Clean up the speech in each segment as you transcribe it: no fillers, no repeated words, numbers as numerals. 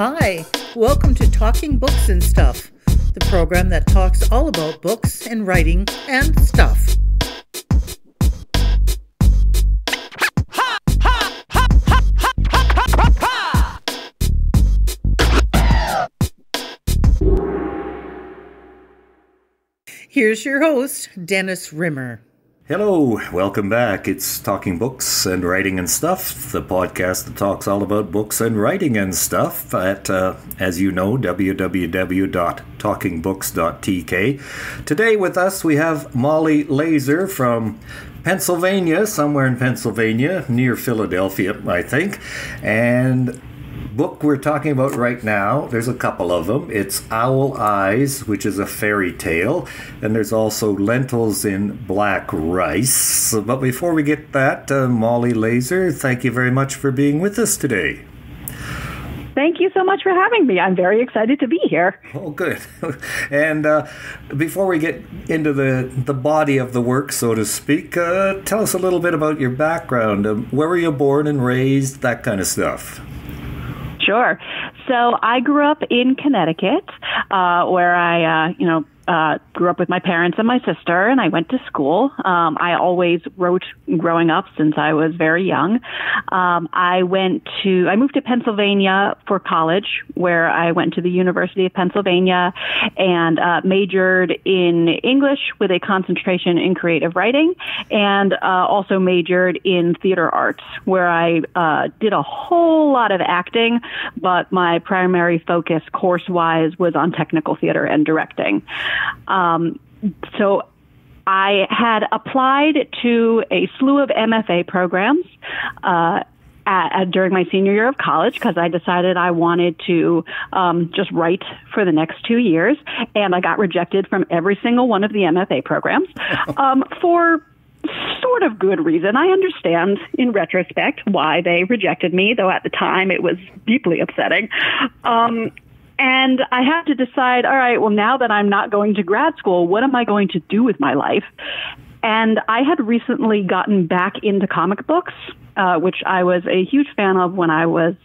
Hi, welcome to Talking Books and Stuff, the program that talks all about books and writing and stuff. Here's your host, Dennis Rimmer. Hello, welcome back. It's Talking Books and Writing and Stuff, the podcast that talks all about books and writing and stuff at, as you know, www.talkingbooks.tk. Today with us we have Molly Laser from Pennsylvania, somewhere in Pennsylvania, near Philadelphia, I think. And book we're talking about right now, there's a couple of them. It's Owl Eyes, which is a fairy tale, and there's also Lentils in Black Rice. So, but before we get that, Molly Laser, thank you very much for being with us today. Thank you so much for having me. I'm very excited to be here. Oh, good. And before we get into the body of the work, so to speak, tell us a little bit about your background. Where were you born and raised, that kind of stuff? Sure. So I grew up in Connecticut, where I, grew up with my parents and my sister, and I went to school. I always wrote growing up since I was very young. I moved to Pennsylvania for college, where I went to the University of Pennsylvania and majored in English with a concentration in creative writing, and also majored in theater arts, where I did a whole lot of acting, but my primary focus course-wise was on technical theater and directing. So I had applied to a slew of MFA programs during my senior year of college because I decided I wanted to just write for the next 2 years, and I got rejected from every single one of the MFA programs for sort of good reason. I understand in retrospect why they rejected me, though at the time it was deeply upsetting. And I had to decide, all right, well, now that I'm not going to grad school, what am I going to do with my life? And I had recently gotten back into comic books, which I was a huge fan of when I was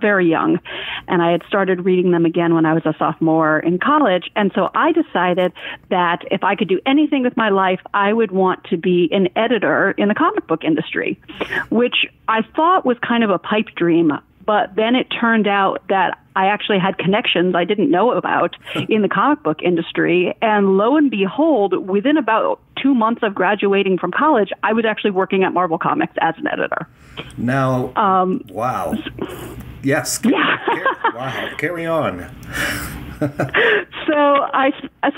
very young. And I had started reading them again when I was a sophomore in college. And so I decided that if I could do anything with my life, I would want to be an editor in the comic book industry, which I thought was kind of a pipe dream. But then it turned out that I actually had connections I didn't know about in the comic book industry. And lo and behold, within about 2 months of graduating from college, I was actually working at Marvel Comics as an editor. Now, wow. Yes. Yeah. Carry on. So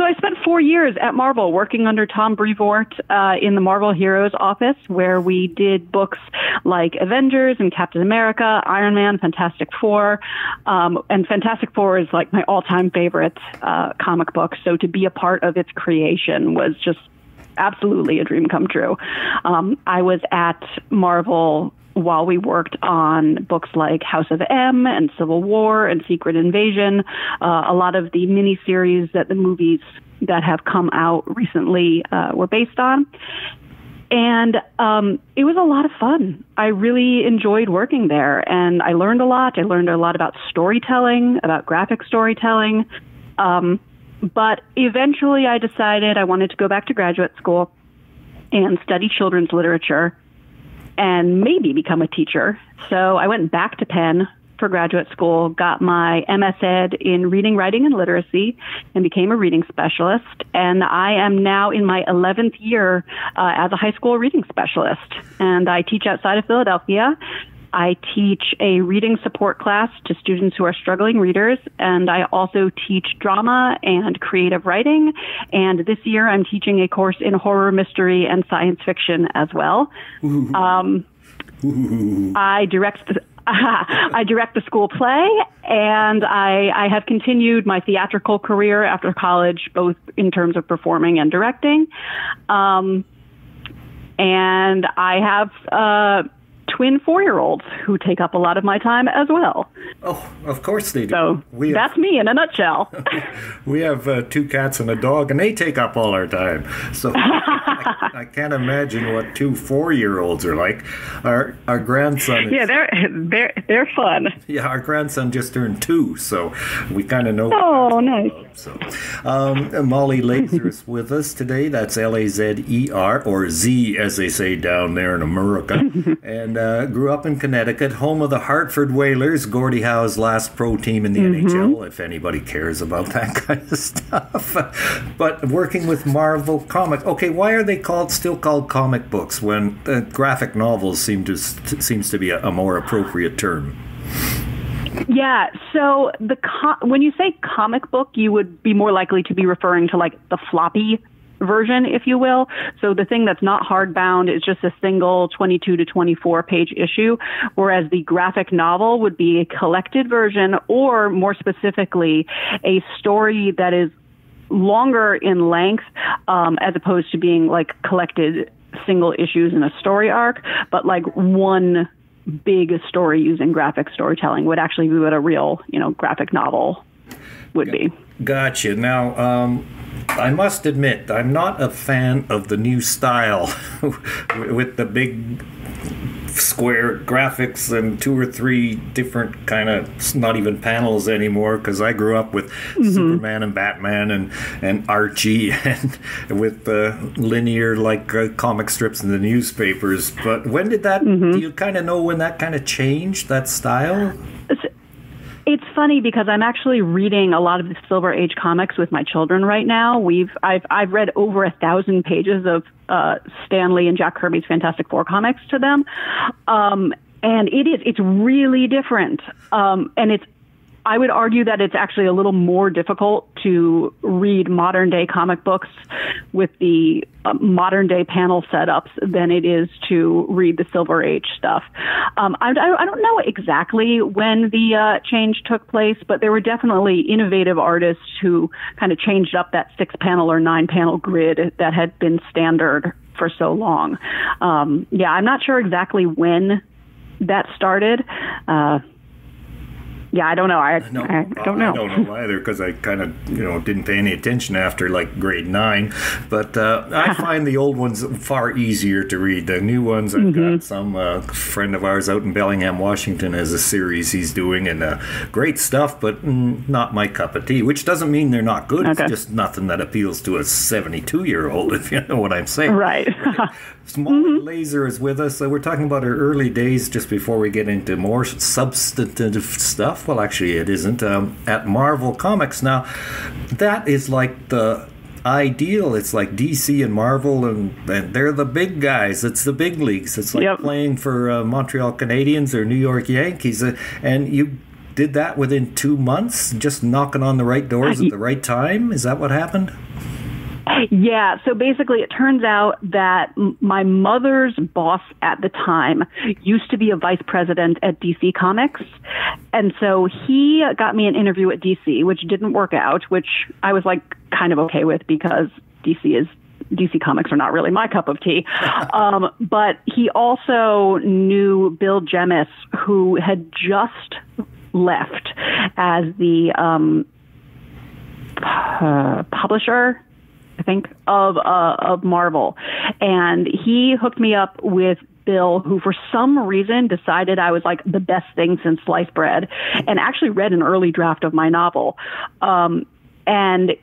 I spent 4 years at Marvel working under Tom Brevoort in the Marvel Heroes office, where we did books like Avengers and Captain America, Iron Man, Fantastic Four. And Fantastic Four is like my all-time favorite comic book. So to be a part of its creation was just absolutely a dream come true. I was at Marvel while we worked on books like House of M and Civil War and Secret Invasion, a lot of the miniseries that the movies that have come out recently were based on. And it was a lot of fun. I really enjoyed working there, and I learned a lot. I learned a lot about storytelling, about graphic storytelling. But eventually I decided I wanted to go back to graduate school and study children's literature and maybe become a teacher. So I went back to Penn for graduate school, got my MS Ed in reading, writing, and literacy, and became a reading specialist. And I am now in my 11th year as a high school reading specialist. And I teach outside of Philadelphia. I teach a reading support class to students who are struggling readers, and I also teach drama and creative writing. And this year I'm teaching a course in horror, mystery, and science fiction as well. I direct the school play, and I have continued my theatrical career after college, both in terms of performing and directing. And I have twin four-year-olds who take up a lot of my time as well. Oh, of course they do. So that's me in a nutshell. We have two cats and a dog, and they take up all our time. So I I can't imagine what 2 four-year-olds are like. Our grandson is, yeah, they're fun. Yeah, our grandson just turned 2, so we kind of know. Oh, nice. So, Molly Lazer is with us today. That's L-A-Z-E-R, or Z as they say down there in America, and grew up in Connecticut, home of the Hartford Whalers, Gordie Howe's last pro team in the NHL, if anybody cares about that kind of stuff. But working with Marvel Comics. Okay, why are they still called comic books when graphic novels seems to be a more appropriate term? Yeah, so when you say comic book, you would be more likely to be referring to like the floppy version, if you will. So the thing that's not hardbound is just a single 22 to 24 page issue, whereas the graphic novel would be a collected version, or more specifically, a story that is longer in length, as opposed to being like collected single issues in a story arc, but like one big story using graphic storytelling would actually be what a real, graphic novel would be. Gotcha. Now, I must admit, I'm not a fan of the new style with the big square graphics and 2 or 3 different kind of not even panels anymore, because I grew up with Superman and Batman and Archie and with linear like comic strips in the newspapers. But when did that, do you kind of know when that kind of changed, that style? It's funny because I'm actually reading a lot of the Silver Age comics with my children right now. I've read over 1,000 pages of Stan Lee and Jack Kirby's Fantastic Four comics to them, and it's really different, and I would argue that it's actually a little more difficult to read modern day comic books with the modern day panel setups than it is to read the Silver Age stuff. I don't know exactly when the change took place, but there were definitely innovative artists who kind of changed up that 6-panel or 9-panel grid that had been standard for so long. Yeah, I'm not sure exactly when that started. Yeah, I don't know. I don't know. I don't know either, because I kind of, didn't pay any attention after like grade 9. But I find the old ones far easier to read. The new ones, I've got some friend of ours out in Bellingham, Washington, has a series he's doing, and great stuff, but not my cup of tea. Which doesn't mean they're not good. Okay. It's just nothing that appeals to a 72-year-old, if you know what I'm saying. Right. Molly Lazer is with us. So we're talking about her early days, just before we get into more substantive stuff. Well, actually, it isn't. At Marvel Comics. Now, that is like the ideal. It's like DC and Marvel, and they're the big guys. It's the big leagues. It's like playing for Montreal Canadiens or New York Yankees. And you did that within 2 months, just knocking on the right doors at the right time? Is that what happened? Yeah, so basically it turns out that my mother's boss at the time used to be a vice president at DC Comics, and so he got me an interview at DC, which didn't work out, which I was like kind of okay with, because DC Comics are not really my cup of tea. But he also knew Bill Jemis, who had just left as the publisher, I think, of Marvel. And he hooked me up with Bill, who for some reason decided I was like the best thing since sliced bread, and actually read an early draft of my novel. And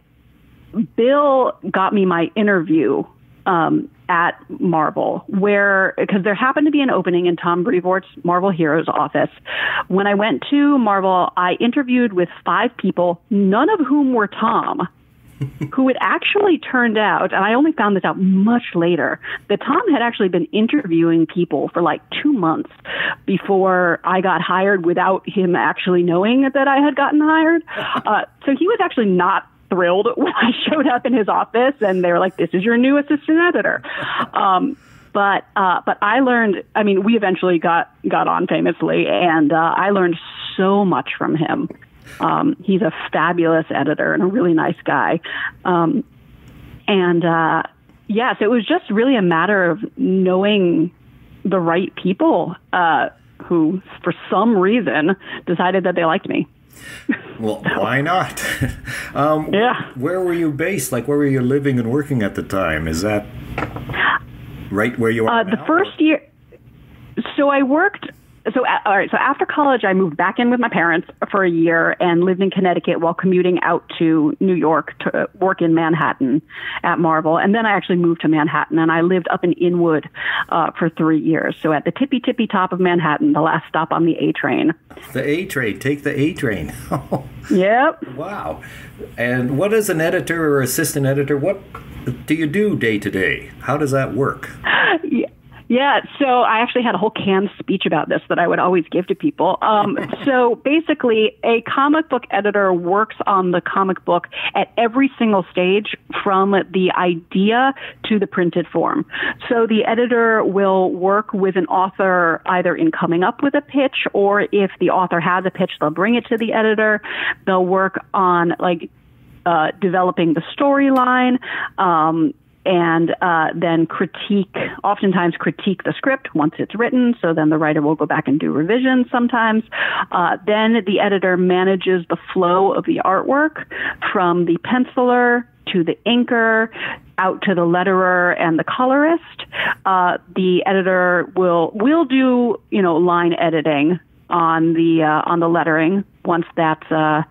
Bill got me my interview at Marvel, because there happened to be an opening in Tom Brevoort's Marvel Heroes office. When I went to Marvel, I interviewed with 5 people, none of whom were Tom, who it actually turned out, and I only found this out much later, that Tom had actually been interviewing people for like 2 months before I got hired, without him actually knowing that I had gotten hired. So he was actually not thrilled when I showed up in his office, and they were like, "This is your new assistant editor." But I learned, I mean, we eventually got on famously, and I learned so much from him. He's a fabulous editor and a really nice guy. Yeah, so it was just really a matter of knowing the right people who, for some reason, decided that they liked me. Well, why not? Yeah. Where were you based? Like, where were you living and working at the time? Is that right where you are now? The first year, so I worked. So, all right. So after college, I moved back in with my parents for a year and lived in Connecticut while commuting out to New York to work in Manhattan at Marvel. And then I actually moved to Manhattan and I lived up in Inwood for 3 years. So at the tippy top of Manhattan, the last stop on the A train. The A train. Take the A train. Yep. Wow. And what is an editor or assistant editor? What do you do day to day? How does that work? Yeah. Yeah, so I actually had a whole canned speech about this that I would always give to people. So basically, a comic book editor works on the comic book at every single stage from the idea to the printed form. So the editor will work with an author either in coming up with a pitch, or if the author has a pitch, they'll bring it to the editor. They'll work on, like, developing the storyline, and then oftentimes critique the script once it's written. So then the writer will go back and do revisions sometimes. Then the editor manages the flow of the artwork from the penciler to the inker, out to the letterer and the colorist. The editor will do, line editing on the lettering once that's,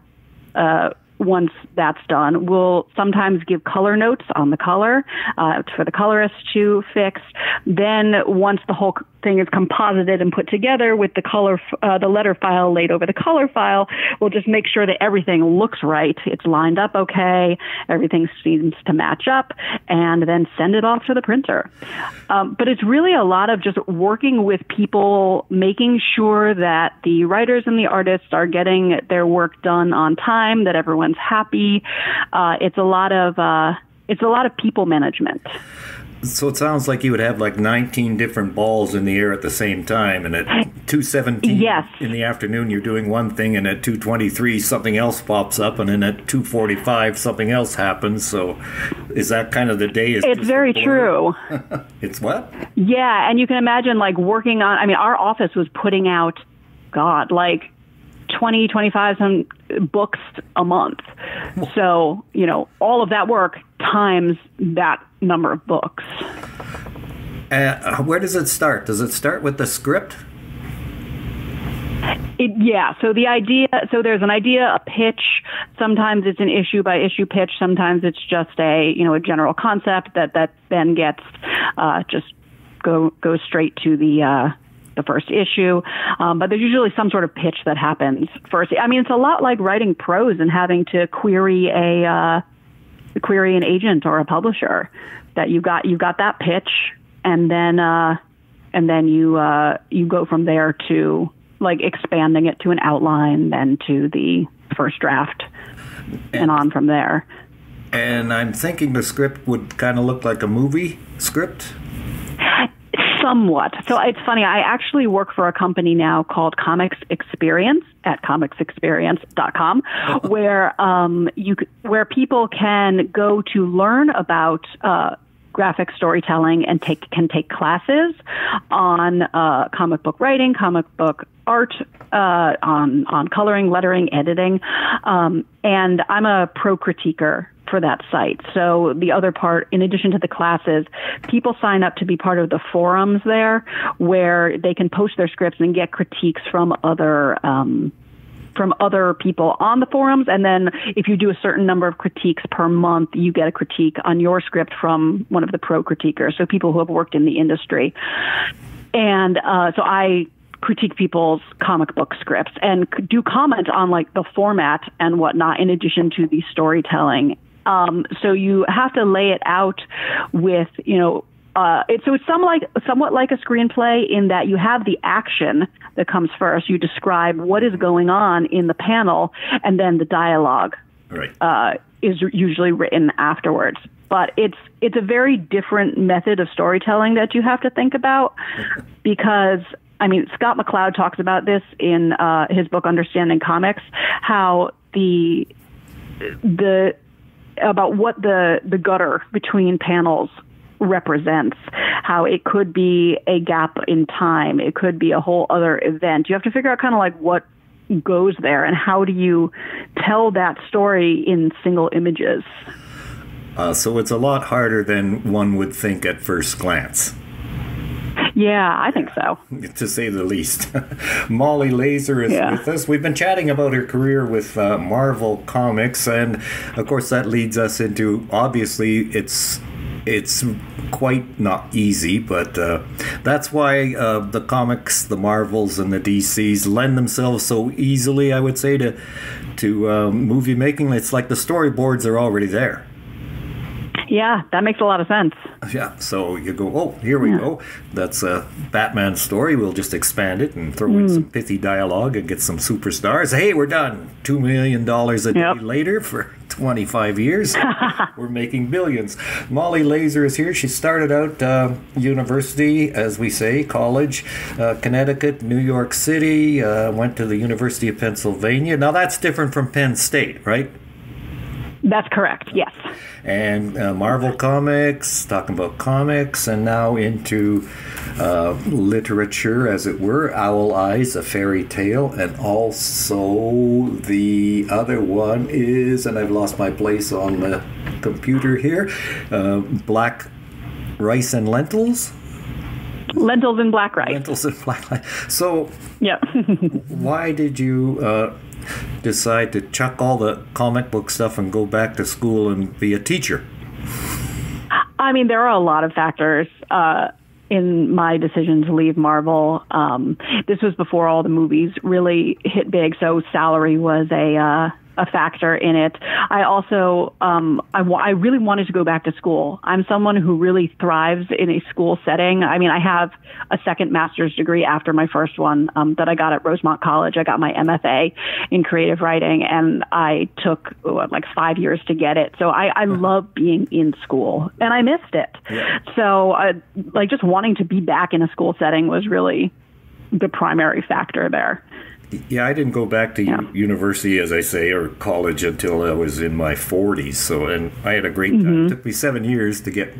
once that's done. We'll sometimes give color notes on the color for the colorist to fix. Then once the whole thing is composited and put together with the letter file laid over the color file, we'll just make sure that everything looks right. It's lined up okay. Everything seems to match up, and then send it off to the printer. But it's really a lot of just working with people, making sure that the writers and the artists are getting their work done on time, that everyone's happy. It's a lot of people management. So it sounds like you would have like 19 different balls in the air at the same time, and at 2:17 yes. in the afternoon you're doing one thing, and at 2:23 something else pops up, and then at 2:45 something else happens. So is that kind of the day? It's very true. It's what? Yeah, and you can imagine like working on, I mean, our office was putting out, God, like 20, 25 some books a month. So, all of that work times that number of books. Where does it start? Does it start with the script? So the idea, so there's an idea, a pitch. Sometimes it's an issue by issue pitch. Sometimes it's just a general concept that then gets, just goes straight to the first issue, but there's usually some sort of pitch that happens first. I mean, it's a lot like writing prose and having to query an agent or a publisher. That you got that pitch, and then you go from there to like expanding it to an outline, then to the first draft, and on from there. And I'm thinking the script would kind of look like a movie script. Somewhat. So it's funny. I actually work for a company now called Comics Experience at comicsexperience.com, where people can go to learn about graphic storytelling and can take classes on comic book writing, comic book art, on coloring, lettering, editing, and I'm a pro critiquer for that site. So the other part, in addition to the classes, people sign up to be part of the forums there where they can post their scripts and get critiques from other people on the forums. And then if you do a certain number of critiques per month, you get a critique on your script from one of the pro critiquers, so people who have worked in the industry. And so I critique people's comic book scripts and do comment on like the format and whatnot in addition to the storytelling. So you have to lay it out with, somewhat like a screenplay in that you have the action that comes first. You describe what is going on in the panel, and then the dialogue is usually written afterwards. But it's a very different method of storytelling that you have to think about because, I mean, Scott McCloud talks about this in his book Understanding Comics, how about what the gutter between panels represents, how it could be a gap in time, it could be a whole other event. You have to figure out kind of like what goes there, and how do you tell that story in single images? So it's a lot harder than one would think at first glance. Yeah, I think so. To say the least. Molly Lazar is with us. We've been chatting about her career with Marvel Comics, and of course that leads us into, obviously, it's quite not easy, but that's why the comics, the Marvels and the DCs lend themselves so easily, I would say, to movie making. It's like the storyboards are already there. Yeah, that makes a lot of sense. Yeah, so you go, oh, here we go. That's a Batman story. We'll just expand it and throw in some pithy dialogue and get some superstars. Hey, we're done. $2 million a day later for 25 years. We're making billions. Molly Lazar is here. She started out university, as we say, college, Connecticut, New York City, went to the University of Pennsylvania. Now, that's different from Penn State, right? That's correct, yes. And Marvel Comics, talking about comics, and now into literature, as it were, Owl Eyes, A Fairy Tale, and also the other one is, and I've lost my place on the computer here, Black Rice and Lentils? Lentils and Black Rice. Lentils and Black Rice. So why did you... decide to chuck all the comic book stuff and go back to school and be a teacher? I mean, there are a lot of factors in my decision to leave Marvel. This was before all the movies really hit big, so salary was a factor in it. I also, I really wanted to go back to school. I'm someone who really thrives in a school setting. I mean, I have a second master's degree after my first one that I got at Rosemont College. I got my MFA in creative writing, and I took like 5 years to get it. So I love being in school, and I missed it. Yeah. So like just wanting to be back in a school setting was really the primary factor there. Yeah, I didn't go back to university, as I say, or college until I was in my 40s. So, and I had a great time. It took me 7 years to get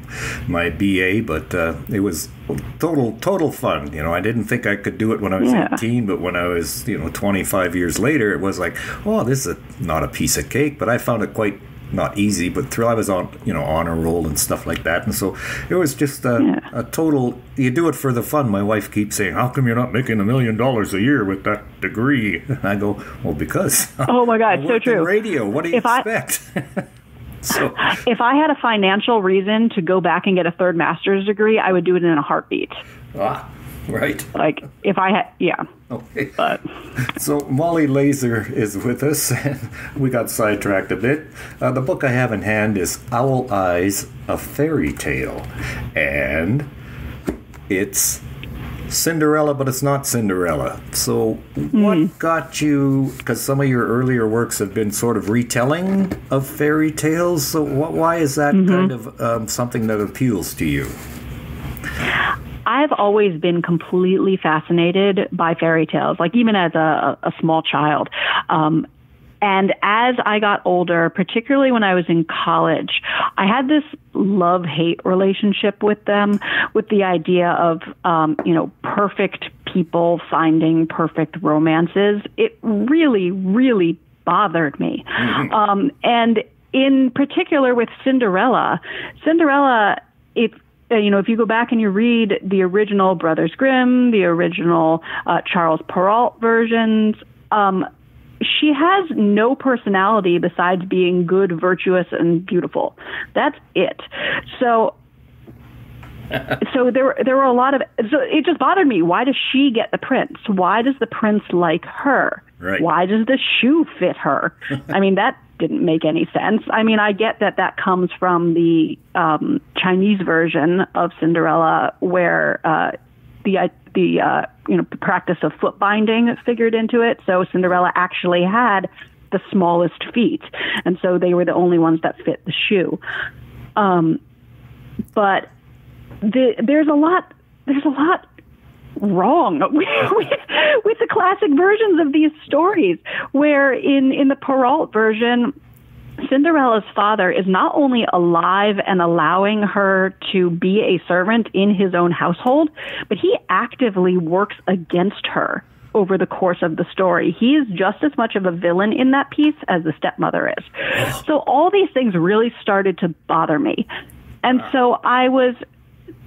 my BA, but it was total fun. You know, I didn't think I could do it when I was 18, but when I was, you know, 25 years later, it was like, oh, this is not a piece of cake, but I found it quite not easy, but I was on, you know, honor roll and stuff like that. And so it was just a total, you do it for the fun. My wife keeps saying, how come you're not making $1 million a year with that degree? And I go, well, because. Oh my God, so true. Radio, what do you expect? So if I had a financial reason to go back and get a third master's degree, I would do it in a heartbeat. Ah, right. Like if I had, okay. But. So Molly Lazar is with us, and we got sidetracked a bit. The book I have in hand is Owl Eyes, A Fairy Tale, and it's Cinderella, but it's not Cinderella. So what got you, because some of your earlier works have been sort of retelling of fairy tales, so why is that kind of something that appeals to you? I've always been completely fascinated by fairy tales, like even as a small child. And as I got older, particularly when I was in college, I had this love-hate relationship with them, with the idea of, you know, perfect people finding perfect romances. It really, really bothered me. And in particular with Cinderella, you know, if you go back and you read the original Brothers Grimm, the original Charles Perrault versions, she has no personality besides being good, virtuous, and beautiful. That's it. So, there were a lot of. So it just bothered me. Why does she get the prince? Why does the prince like her? Right. Why does the shoe fit her? I mean that didn't make any sense. I mean, I get that that comes from the Chinese version of Cinderella, where the you know, the practice of foot binding figured into it. So Cinderella actually had the smallest feet, and so they were the only ones that fit the shoe. But there's a lot wrong with the classic versions of these stories, where in the Perrault version, Cinderella's father is not only alive and allowing her to be a servant in his own household, but he actively works against her over the course of the story. He is just as much of a villain in that piece as the stepmother is. So all these things really started to bother me. And so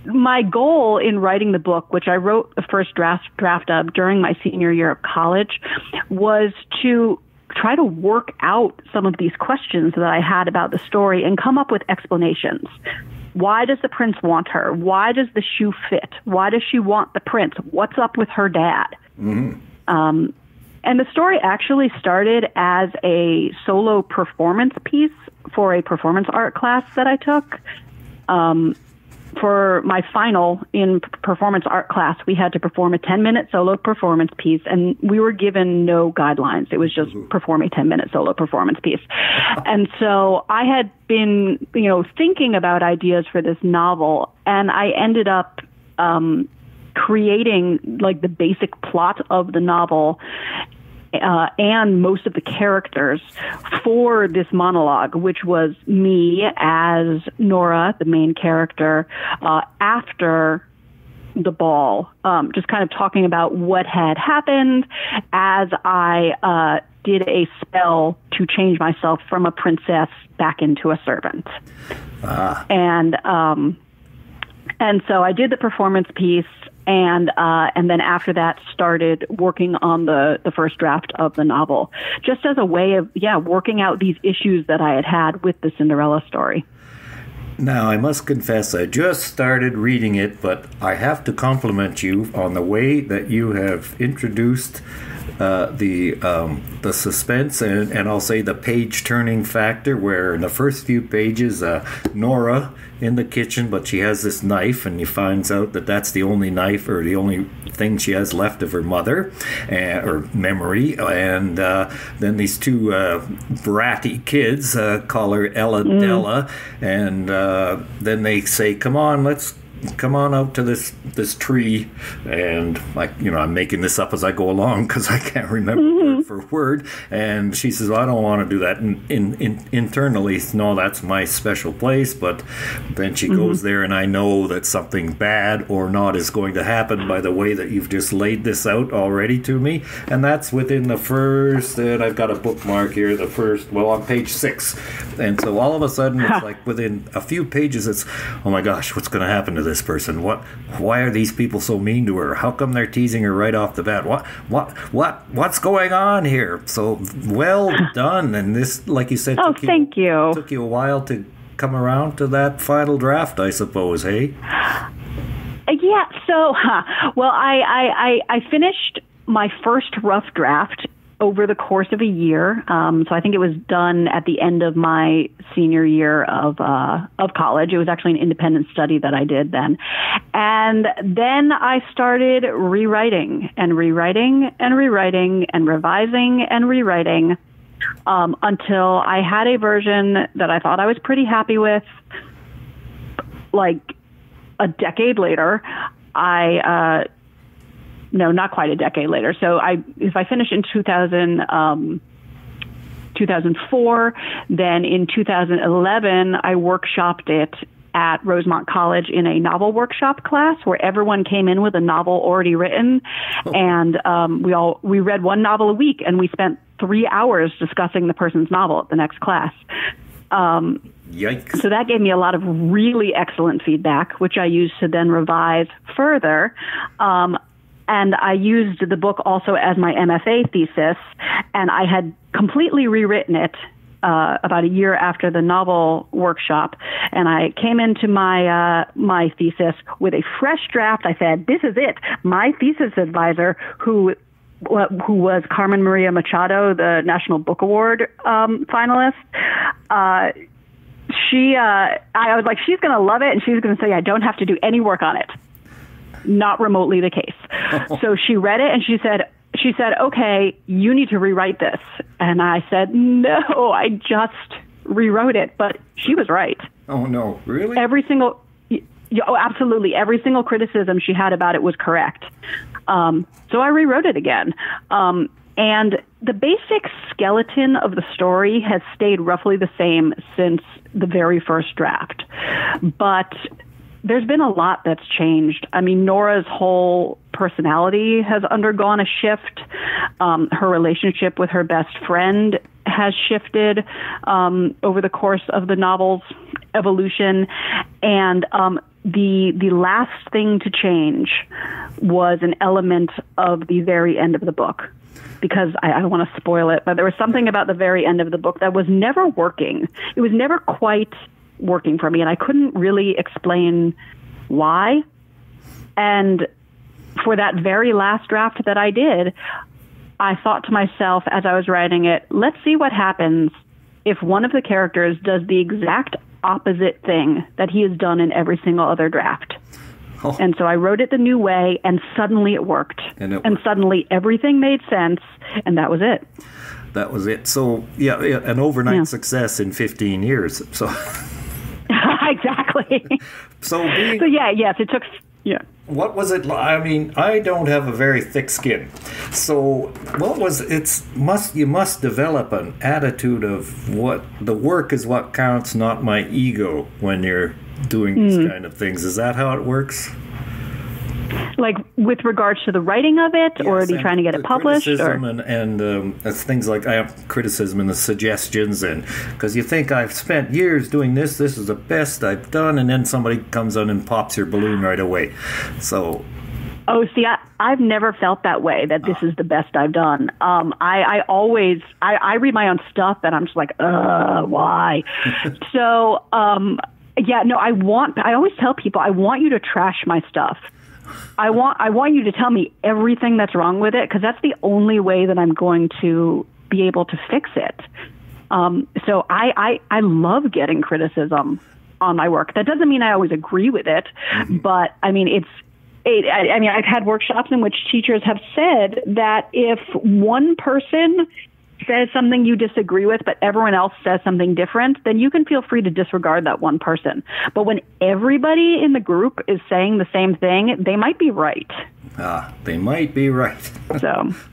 my goal in writing the book, which I wrote the first draft of during my senior year of college, was to try to work out some of these questions that I had about the story and come up with explanations. Why does the prince want her? Why does the shoe fit? Why does she want the prince? What's up with her dad? Mm-hmm. And the story actually started as a solo performance piece for a performance art class that I took. For my final in performance art class, we had to perform a 10-minute solo performance piece, and we were given no guidelines. It was just perform a 10-minute solo performance piece. And so I had been, thinking about ideas for this novel, and I ended up creating the basic plot of the novel and most of the characters for this monologue, which was me as Nora, the main character, after the ball, just kind of talking about what had happened as I did a spell to change myself from a princess back into a servant. And so I did the performance piece, and then after that started working on the first draft of the novel, just as a way of, working out these issues that I had with the Cinderella story. Now, I must confess, I just started reading it, but I have to compliment you on the way that you have introduced the suspense and I'll say the page-turning factor, where in the first few pages, Nora in the kitchen, but she has this knife, and he finds out that that's the only knife or the only thing she has left of her mother or memory. And then these two bratty kids call her Ella Della, and then they say, come on out to this tree, and I'm making this up as I go along because I can't remember word for word. And she says, well, I don't want to do that internally. No, that's my special place. But then she goes there, and I know that something bad or not is going to happen by the way that you've just laid this out already to me. And that's within the first, and I've got a bookmark here, on page 6. And so all of a sudden it's like within a few pages it's, oh my gosh, what's going to happen to this person? Why are these people so mean to her? How come they're teasing her right off the bat? What's going on here? So well done. And this, like you said, took you a while to come around to that final draft, I suppose, hey? Yeah, so I finished my first rough draft over the course of a year. So I think it was done at the end of my senior year of college. It was actually an independent study that I did then. And then I started rewriting and rewriting and rewriting and revising and rewriting until I had a version that I thought I was pretty happy with. Like a decade later, no, not quite a decade later. So if I finished in 2004, then in 2011, I workshopped it at Rosemont College in a novel workshop class where everyone came in with a novel already written. And we read one novel a week, and we spent 3 hours discussing the person's novel at the next class. Yikes. So that gave me a lot of really excellent feedback, which I used to then revise further. And I used the book also as my MFA thesis, and I had completely rewritten it about a year after the novel workshop. And I came into my my thesis with a fresh draft. I said, "This is it." My thesis advisor, who was Carmen Maria Machado, the National Book Award finalist. I was like, she's going to love it, and she's going to say I don't have to do any work on it. Not remotely the case. So she read it and she said, okay, you need to rewrite this. And I said, no, I just rewrote it. But she was right. Oh, no, really? Absolutely. Every single criticism she had about it was correct. So I rewrote it again. And the basic skeleton of the story has stayed roughly the same since the very first draft. But there's been a lot that's changed. I mean, Nora's whole personality has undergone a shift. Her relationship with her best friend has shifted over the course of the novel's evolution. And the last thing to change was an element of the very end of the book, because I don't want to spoil it, but there was something about the very end of the book that was never working. It was never quite working for me, and I couldn't really explain why. And for that very last draft that I did, I thought to myself as I was writing it, let's see what happens if one of the characters does the exact opposite thing that he has done in every single other draft. Oh. And so I wrote it the new way, and suddenly it worked. And suddenly everything made sense, and that was it. That was it. So, yeah, an overnight success in 15 years. So exactly. What was it like? I mean, I don't have a very thick skin. So what was you must develop an attitude of what the work is what counts, not my ego, when you're doing these kind of things. Is that how it works? Like with regards to the writing of it, yes, or are you trying to get it published? Criticism and things like I have criticism and the suggestions, and because you think I've spent years doing this, this is the best I've done, and then somebody comes on and pops your balloon right away. So, oh, see, I've never felt that way, that this is the best I've done. I always read my own stuff, and I'm just like, why? So, yeah, no, I always tell people I want you to trash my stuff. I want you to tell me everything that's wrong with it, because that's the only way that I'm going to be able to fix it. So I love getting criticism on my work. That doesn't mean I always agree with it, but I mean, I've had workshops in which teachers have said that if one person says something you disagree with, but everyone else says something different, then you can feel free to disregard that one person. But when everybody in the group is saying the same thing, they might be right. They might be right.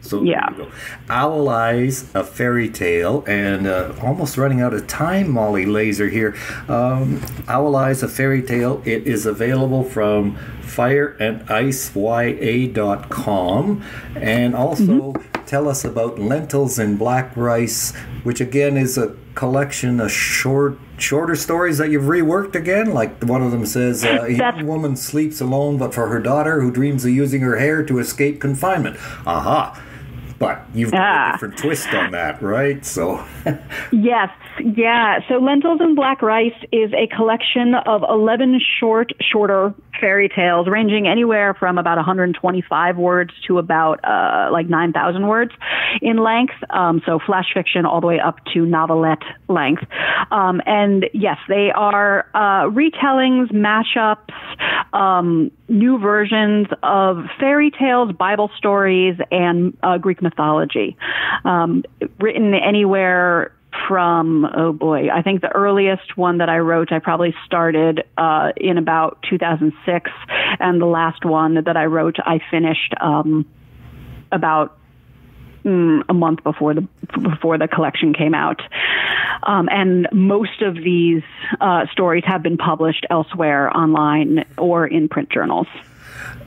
So, yeah. Owl Eyes, A Fairy Tale, and almost running out of time, Molly Laser here. Owl Eyes, A Fairy Tale, it is available from fireandiceya.com, and also tell us about Lentils and Black Rice, which again is a collection of shorter stories that you've reworked again. Like one of them says, a young woman sleeps alone but for her daughter, who dreams of using her hair to escape confinement. Aha. But you've got a different twist on that, right? So yes, yeah. So Lentils and Black Rice is a collection of 11 shorter fairy tales, ranging anywhere from about 125 words to about 9,000 words in length. So flash fiction all the way up to novelette length. And yes, they are retellings, mashups, new versions of fairy tales, Bible stories, and Greek mythology, written anywhere from, I think the earliest one that I wrote, I probably started in about 2006, and the last one that I wrote, I finished about a month before the collection came out. And most of these stories have been published elsewhere online or in print journals.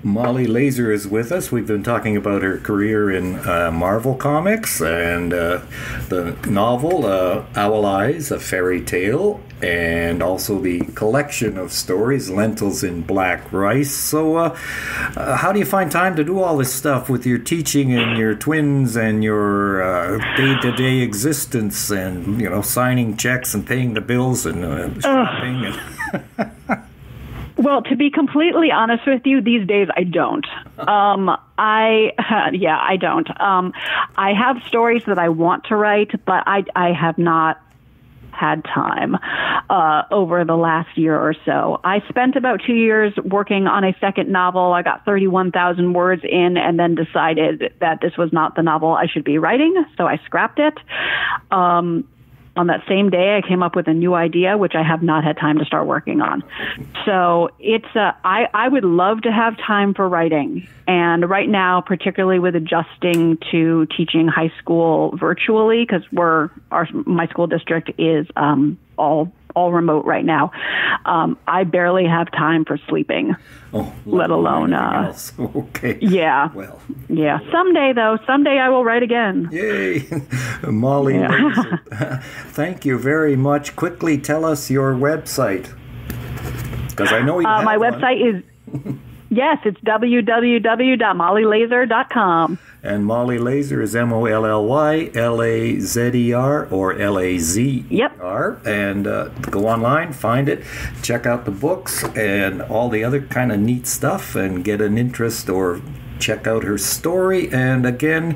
Molly Laser is with us. We've been talking about her career in Marvel Comics and the novel Owl Eyes, A Fairy Tale, and also the collection of stories Lentils in Black Rice. So how do you find time to do all this stuff with your teaching and your twins and your day-to-day existence and, you know, signing checks and paying the bills and shopping? Well, to be completely honest with you, these days I don't. I don't. I have stories that I want to write, but I have not had time over the last year or so. I spent about 2 years working on a second novel. I got 31,000 words in and then decided that this was not the novel I should be writing, so I scrapped it. On that same day, I came up with a new idea, which I have not had time to start working on. So it's I would love to have time for writing. And right now, particularly with adjusting to teaching high school virtually, because my school district is all all remote right now. I barely have time for sleeping, let alone else. Okay. Yeah. Well. Yeah. Someday, though. Someday I will write again. Yay, Molly. Yeah. Thank you very much. Quickly tell us your website, because I know you have my website is. Yes, it's www.mollylazer.com. And Molly Lazer is MollyLazer or LAZER. Yep. And go online, find it, check out the books and all the other kind of neat stuff and get an interest or check out her story. And again,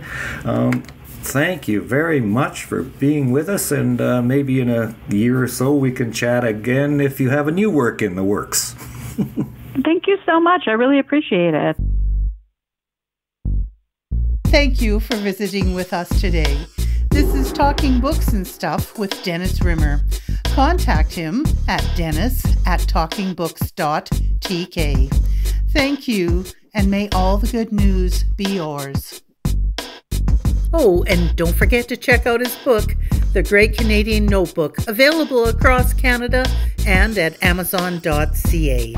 thank you very much for being with us. And maybe in a year or so we can chat again if you have a new work in the works. Thank you so much. I really appreciate it. Thank you for visiting with us today. This is Talking Books and Stuff with Dennis Rimmer. Contact him at dennis@talkingbooks.tk. Thank you, and may all the good news be yours. Oh, and don't forget to check out his book, The Great Canadian Notebook, available across Canada and at amazon.ca.